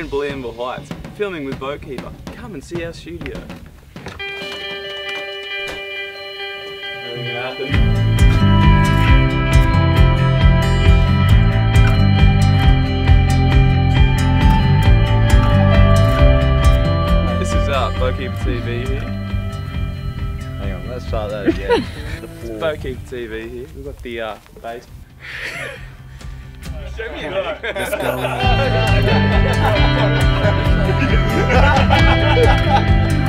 in Bilambil Heights, filming with Boatkeeper. Come and see our studio. Nothing can happen. Boatkeeper TV here. Hang on, let's start that again. It's Boatkeeper TV here. We've got the bass. Show me your